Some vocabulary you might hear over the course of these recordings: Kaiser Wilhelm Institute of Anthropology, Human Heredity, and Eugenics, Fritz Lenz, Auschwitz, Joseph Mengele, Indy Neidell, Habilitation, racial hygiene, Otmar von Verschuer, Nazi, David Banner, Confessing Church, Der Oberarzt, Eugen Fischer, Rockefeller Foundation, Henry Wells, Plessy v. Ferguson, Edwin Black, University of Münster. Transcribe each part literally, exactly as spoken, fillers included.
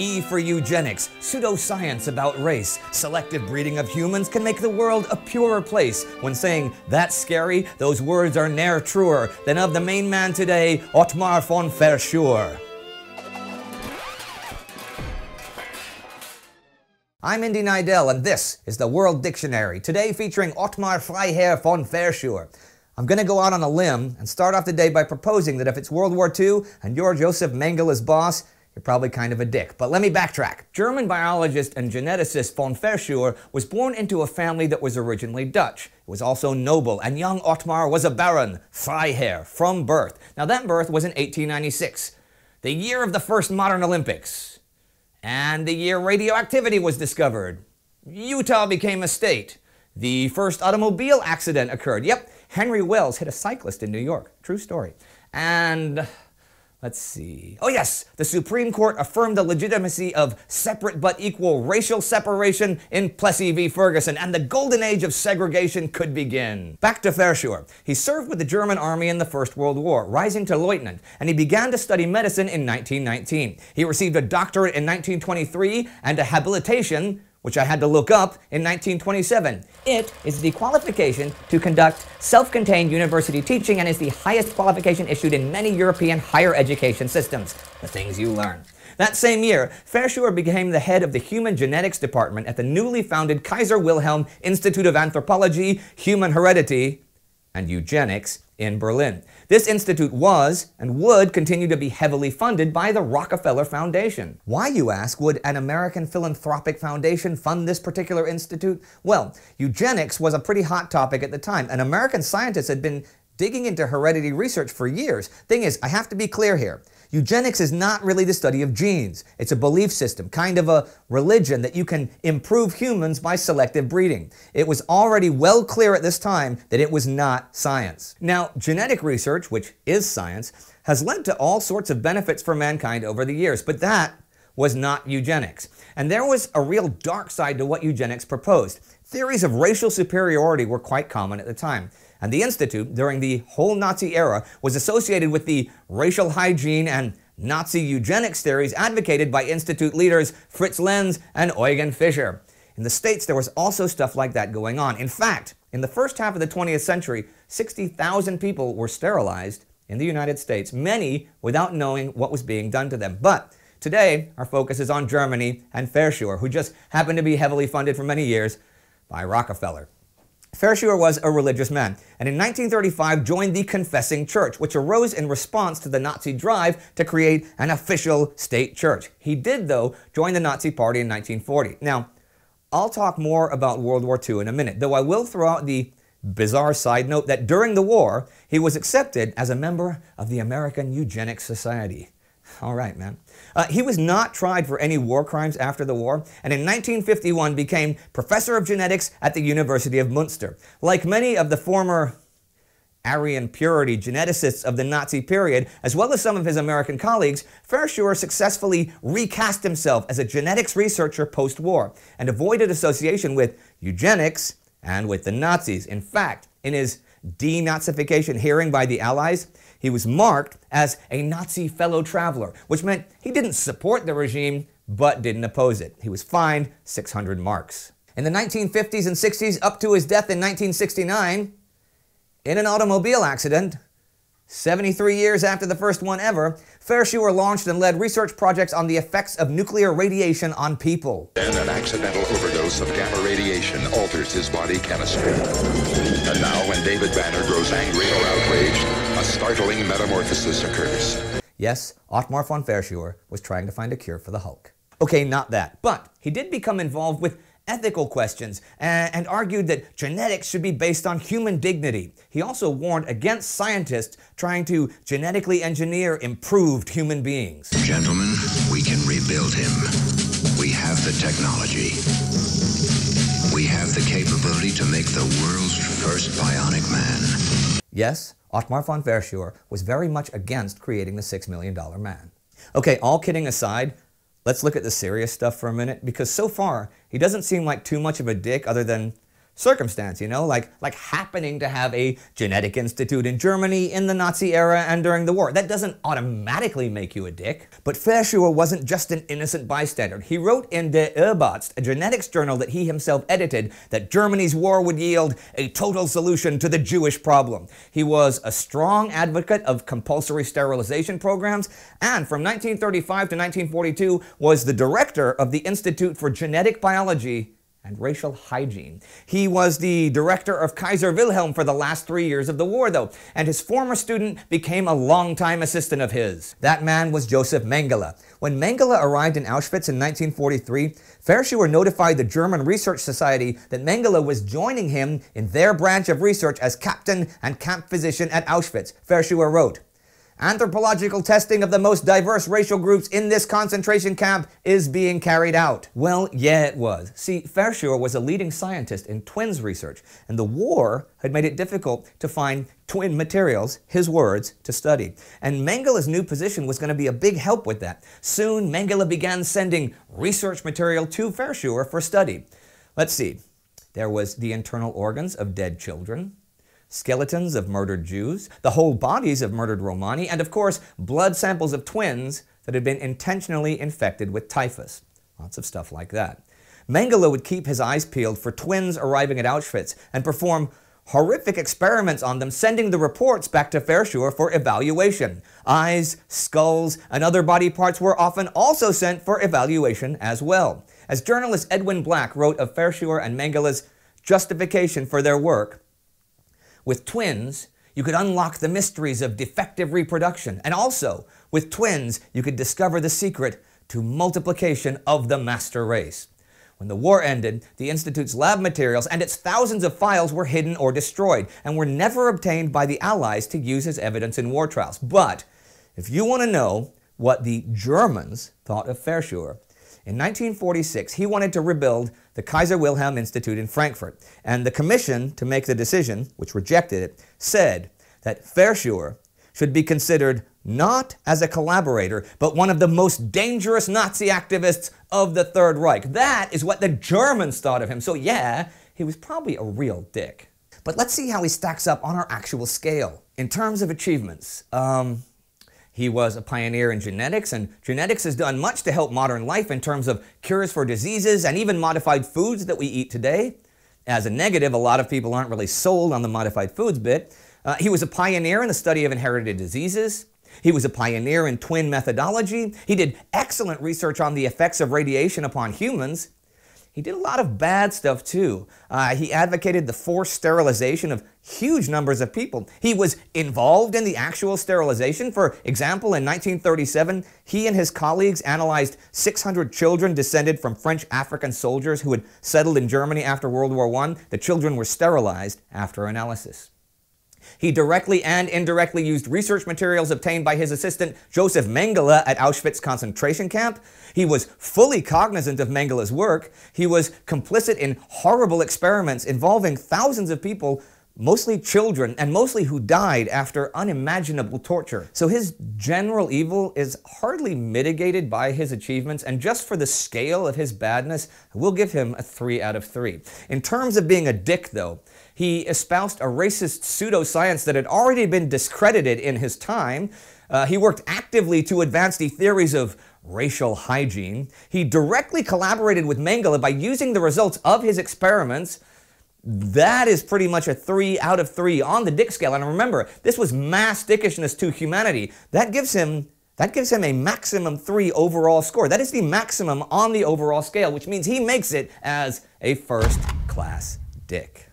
E for eugenics, pseudoscience about race. Selective breeding of humans can make the world a purer place. When saying, that's scary, those words are ne'er truer than of the main man today, Otmar von Verschuer. I'm Indy Neidell, and this is the World Dictionary, today featuring Otmar Freiherr von Verschuer. I'm going to go out on a limb and start off the day by proposing that if it's World War Two and you're Joseph Mengele's boss, you're probably kind of a dick. But let me backtrack. German biologist and geneticist von Verschuer was born into a family that was originally Dutch. Was also noble, and young Otmar was a Baron, Freiherr, from birth. Now that birth was in eighteen ninety-six, the year of the first modern Olympics. And the year radioactivity was discovered. Utah became a state. The first automobile accident occurred. Yep, Henry Wells hit a cyclist in New York. True story. And let's see. Oh yes, the Supreme Court affirmed the legitimacy of separate but equal racial separation in Plessy v. Ferguson, and the golden age of segregation could begin. Back to Verschuer. He served with the German army in the First World War, rising to lieutenant, and he began to study medicine in nineteen nineteen. He received a doctorate in nineteen twenty-three and a habilitation, which I had to look up, in nineteen twenty-seven. It is the qualification to conduct self-contained university teaching and is the highest qualification issued in many European higher education systems. The things you learn. That same year, Verschuer became the head of the Human Genetics Department at the newly founded Kaiser Wilhelm Institute of Anthropology, Human Heredity, and Eugenics in Berlin. This institute was, and would continue to be heavily funded by the Rockefeller Foundation. Why, you ask, would an American philanthropic foundation fund this particular institute? Well, eugenics was a pretty hot topic at the time, and American scientists had been digging into heredity research for years. Thing is, I have to be clear here. Eugenics is not really the study of genes. It's a belief system, kind of a religion that you can improve humans by selective breeding. It was already well clear at this time that it was not science. Now, genetic research, which is science, has led to all sorts of benefits for mankind over the years, but that was not eugenics. And there was a real dark side to what eugenics proposed. Theories of racial superiority were quite common at the time. And the Institute, during the whole Nazi era, was associated with the racial hygiene and Nazi eugenics theories advocated by Institute leaders Fritz Lenz and Eugen Fischer. In the States, there was also stuff like that going on. In fact, in the first half of the twentieth century, sixty thousand people were sterilized in the United States, many without knowing what was being done to them. But today, our focus is on Germany and Verschuer, who just happened to be heavily funded for many years by Rockefeller. Verschuer was a religious man, and in nineteen thirty-five joined the Confessing Church, which arose in response to the Nazi drive to create an official state church. He did, though, join the Nazi Party in nineteen forty. Now, I'll talk more about World War Two in a minute, though I will throw out the bizarre side note that during the war, he was accepted as a member of the American Eugenics Society. All right, man. Uh, he was not tried for any war crimes after the war, and in nineteen fifty-one became professor of genetics at the University of Münster. Like many of the former Aryan purity geneticists of the Nazi period, as well as some of his American colleagues, Verschuer successfully recast himself as a genetics researcher post-war and avoided association with eugenics and with the Nazis. In fact, in his denazification hearing by the Allies, he was marked as a Nazi fellow traveler, which meant he didn't support the regime, but didn't oppose it. He was fined six hundred marks. In the nineteen fifties and sixties, up to his death in nineteen sixty-nine, in an automobile accident, seventy-three years after the first one ever, Verschuer launched and led research projects on the effects of nuclear radiation on people. Then an accidental overdose of gamma radiation alters his body chemistry. And now when David Banner grows angry or outraged, a startling metamorphosis occurs. Yes, Otmar von Verschuer was trying to find a cure for the Hulk. Okay, not that, but he did become involved with ethical questions and, and argued that genetics should be based on human dignity. He also warned against scientists trying to genetically engineer improved human beings. Gentlemen, we can rebuild him. We have the technology. We have the capability to make the world's first bionic man. Yes, Otmar von Verschuer was very much against creating the six million dollar man. Okay, all kidding aside, let's look at the serious stuff for a minute, because so far, he doesn't seem like too much of a dick other than circumstance, you know, like like happening to have a genetic institute in Germany in the Nazi era and during the war. That doesn't automatically make you a dick. But Verschuer wasn't just an innocent bystander. He wrote in Der Oberarzt, a genetics journal that he himself edited, that Germany's war would yield a total solution to the Jewish problem. He was a strong advocate of compulsory sterilization programs, and from nineteen thirty-five to nineteen forty-two was the director of the Institute for Genetic Biology and Racial Hygiene. He was the director of Kaiser Wilhelm for the last three years of the war, though, and his former student became a longtime assistant of his. That man was Joseph Mengele. When Mengele arrived in Auschwitz in nineteen forty-three, Verschuer notified the German Research Society that Mengele was joining him in their branch of research as captain and camp physician at Auschwitz. Verschuer wrote, "Anthropological testing of the most diverse racial groups in this concentration camp is being carried out." Well, yeah, it was. See, Verschuer was a leading scientist in twins research, and the war had made it difficult to find twin materials, his words, to study. And Mengele's new position was going to be a big help with that. Soon, Mengele began sending research material to Verschuer for study. Let's see. There was the internal organs of dead children, skeletons of murdered Jews, the whole bodies of murdered Romani, and of course, blood samples of twins that had been intentionally infected with typhus. Lots of stuff like that. Mengele would keep his eyes peeled for twins arriving at Auschwitz and perform horrific experiments on them, sending the reports back to Verschuer for evaluation. Eyes, skulls, and other body parts were often also sent for evaluation as well. As journalist Edwin Black wrote of Verschuer and Mengele's justification for their work, "With twins, you could unlock the mysteries of defective reproduction, and also, with twins, you could discover the secret to multiplication of the master race." When the war ended, the Institute's lab materials and its thousands of files were hidden or destroyed, and were never obtained by the Allies to use as evidence in war trials. But if you want to know what the Germans thought of Verschuer, in nineteen forty-six, he wanted to rebuild the Kaiser Wilhelm Institute in Frankfurt, and the commission to make the decision, which rejected it, said that Verschuer should be considered not as a collaborator, but one of the most dangerous Nazi activists of the Third Reich. That is what the Germans thought of him. So yeah, he was probably a real dick. But let's see how he stacks up on our actual scale. In terms of achievements, um... he was a pioneer in genetics, and genetics has done much to help modern life in terms of cures for diseases and even modified foods that we eat today. As a negative, a lot of people aren't really sold on the modified foods bit. Uh, he was a pioneer in the study of inherited diseases. He was a pioneer in twin methodology. He did excellent research on the effects of radiation upon humans. He did a lot of bad stuff too. Uh, he advocated the forced sterilization of huge numbers of people. He was involved in the actual sterilization. For example, in nineteen thirty-seven, he and his colleagues analyzed six hundred children descended from French African soldiers who had settled in Germany after World War One. The children were sterilized after analysis. He directly and indirectly used research materials obtained by his assistant Joseph Mengele at Auschwitz concentration camp. He was fully cognizant of Mengele's work. He was complicit in horrible experiments involving thousands of people, mostly children, and mostly who died after unimaginable torture. So his general evil is hardly mitigated by his achievements, and just for the scale of his badness, we'll give him a three out of three. In terms of being a dick, though, he espoused a racist pseudoscience that had already been discredited in his time. Uh, he worked actively to advance the theories of racial hygiene. He directly collaborated with Mengele by using the results of his experiments. That is pretty much a three out of three on the dick scale. And remember, this was mass dickishness to humanity. That gives him, that gives him a maximum three overall score. That is the maximum on the overall scale, which means he makes it as a first-class dick.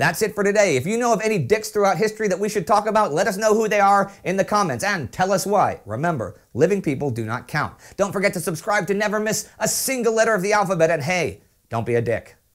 That's it for today. If you know of any dicks throughout history that we should talk about, let us know who they are in the comments and tell us why. Remember, living people do not count. Don't forget to subscribe to never miss a single letter of the alphabet, and hey, don't be a dick.